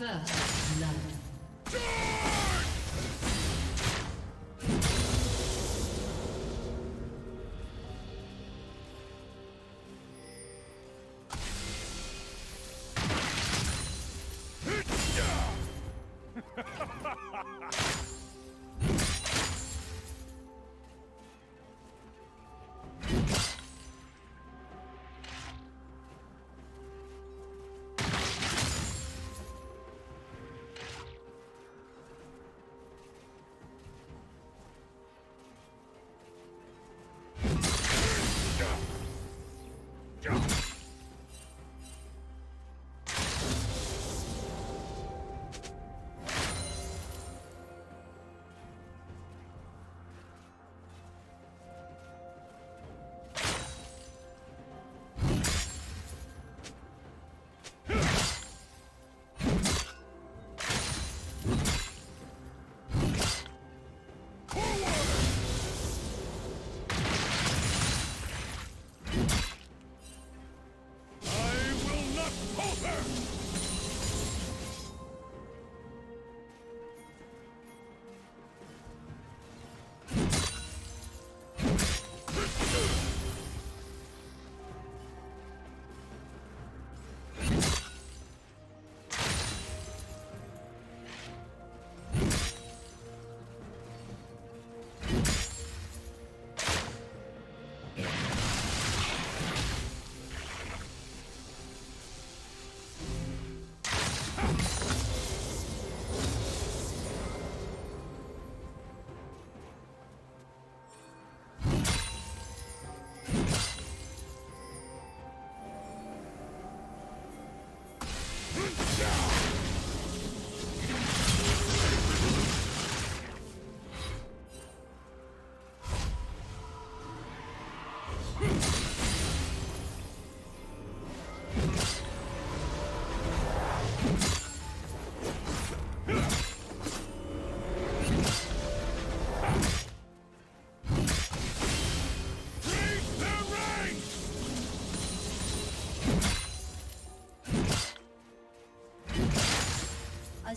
First love. A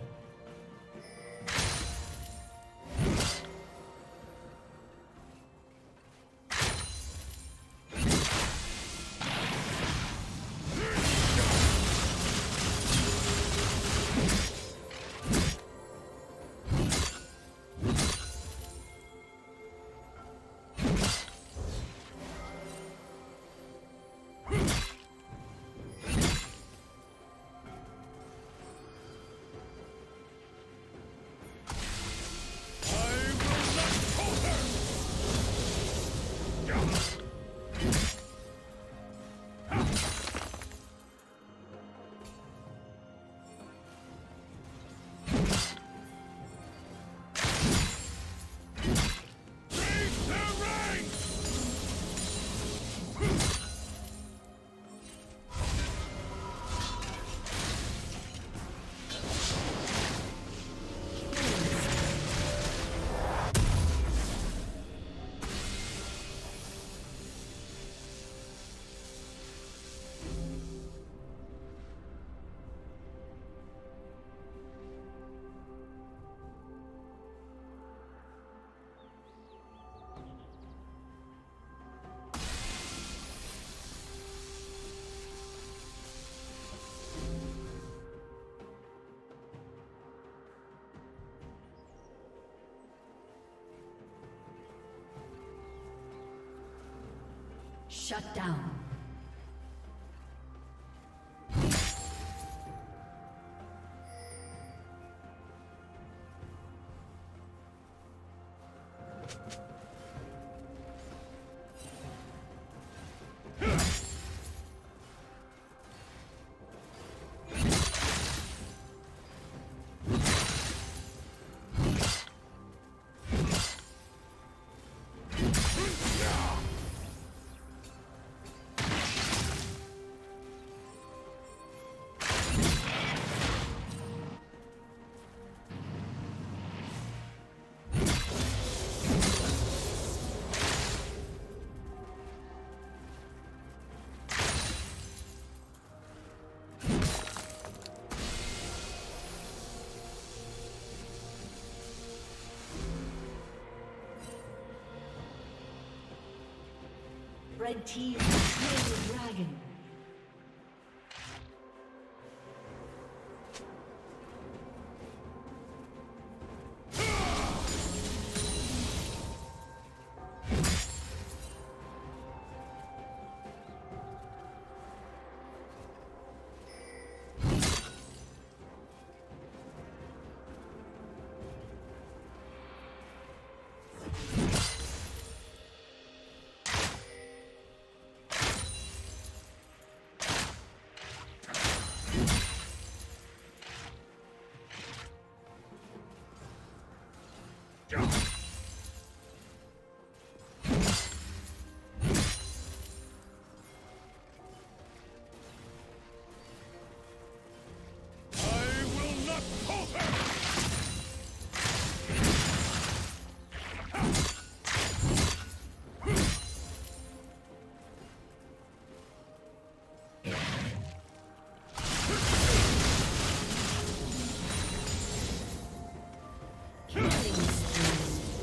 Shut down. Red team has slain the dragon. Jump! Killing spree.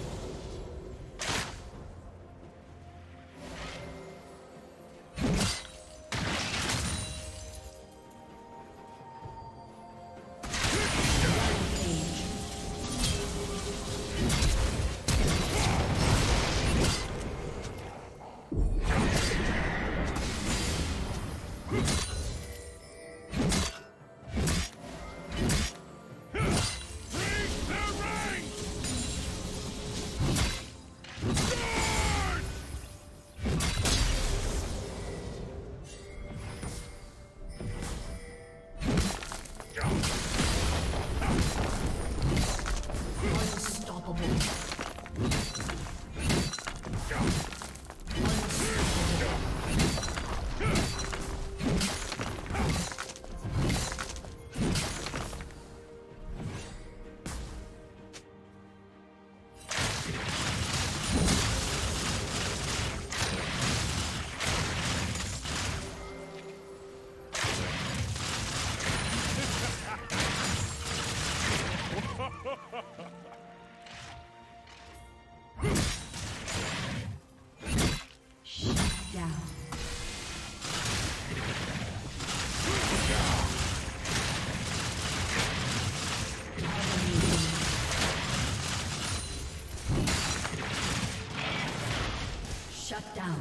Shut down.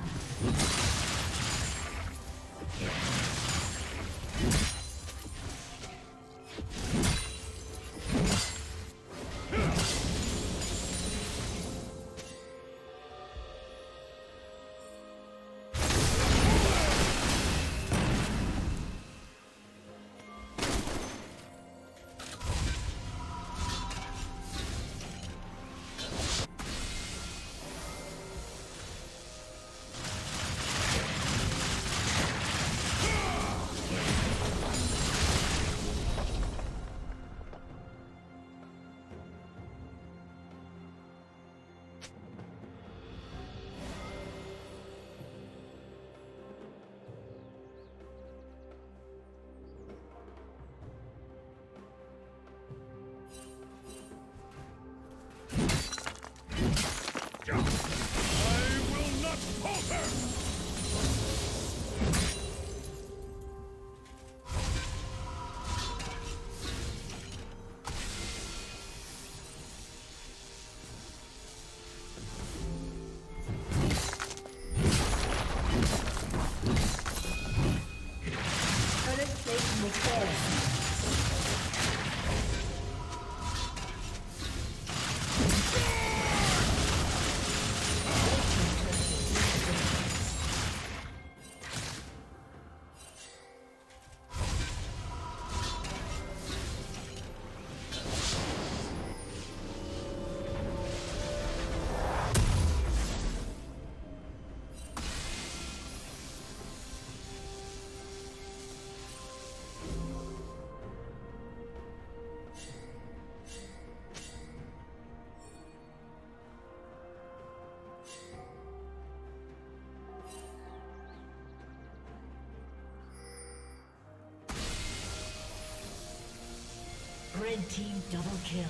Red team double kill.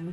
Blue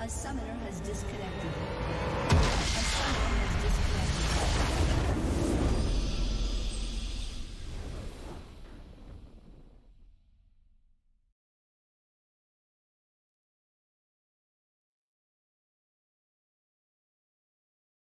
A summoner has disconnected.